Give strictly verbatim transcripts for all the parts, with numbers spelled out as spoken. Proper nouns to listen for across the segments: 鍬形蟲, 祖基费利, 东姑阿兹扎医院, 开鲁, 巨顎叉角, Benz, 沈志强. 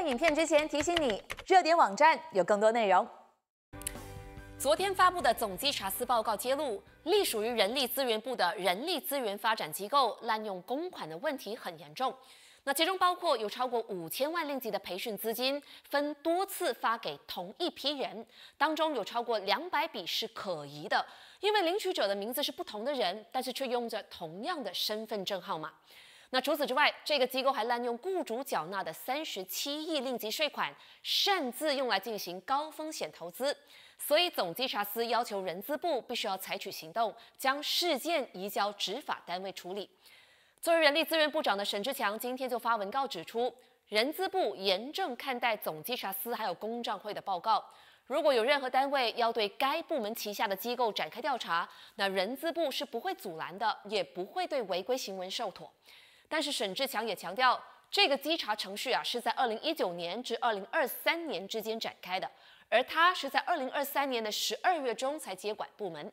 看影片之前，提醒你，热点网站有更多内容。昨天发布的总稽查司报告揭露，隶属于人力资源部的人力资源发展机构滥用公款的问题很严重。那其中包括有超过五千万令吉的培训资金分多次发给同一批人，当中有超过两百笔是可疑的，因为领取者的名字是不同的人，但是却用着同样的身份证号码。 那除此之外，这个机构还滥用雇主缴纳的三十七亿令吉税款，擅自用来进行高风险投资。所以，总稽查司要求人资部必须要采取行动，将事件移交执法单位处理。作为人力资源部长的沈志强今天就发文告指出，人资部严正看待总稽查司还有公账会的报告。 如果有任何单位要对该部门旗下的机构展开调查，那人资部是不会阻拦的，也不会对违规行为受妥。但是沈志强也强调，这个稽查程序啊是在二零一九年至二零二三年之间展开的，而他是在二零二三年的十二月中才接管部门。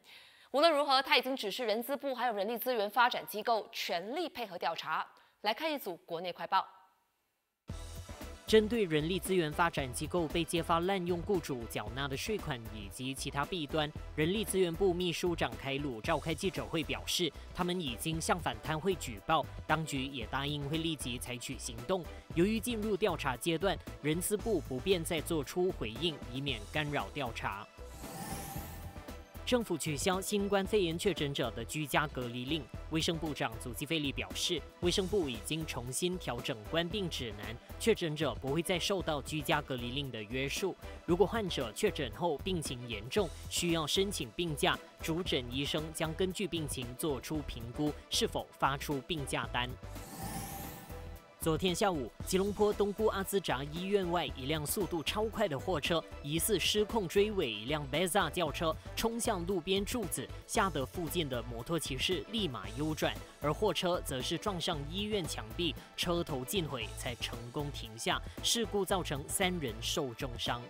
无论如何，他已经指示人资部还有人力资源发展机构全力配合调查。来看一组国内快报。 针对人力资源发展机构被揭发滥用雇主缴纳的税款以及其他弊端，人力资源部秘书长开鲁召开记者会表示，他们已经向反贪会举报，当局也答应会立即采取行动。由于进入调查阶段，人资部不便再做出回应，以免干扰调查。 政府取消新冠肺炎确诊者的居家隔离令。卫生部长祖基费利表示，卫生部已经重新调整官病指南，确诊者不会再受到居家隔离令的约束。如果患者确诊后病情严重，需要申请病假，主诊医生将根据病情做出评估，是否发出病假单。 昨天下午，吉隆坡东姑阿兹扎医院外，一辆速度超快的货车疑似失控追尾一辆 Benz 轿车，冲向路边柱子，吓得附近的摩托骑士立马右转，而货车则是撞上医院墙壁，车头尽毁才成功停下。事故造成三人受重伤。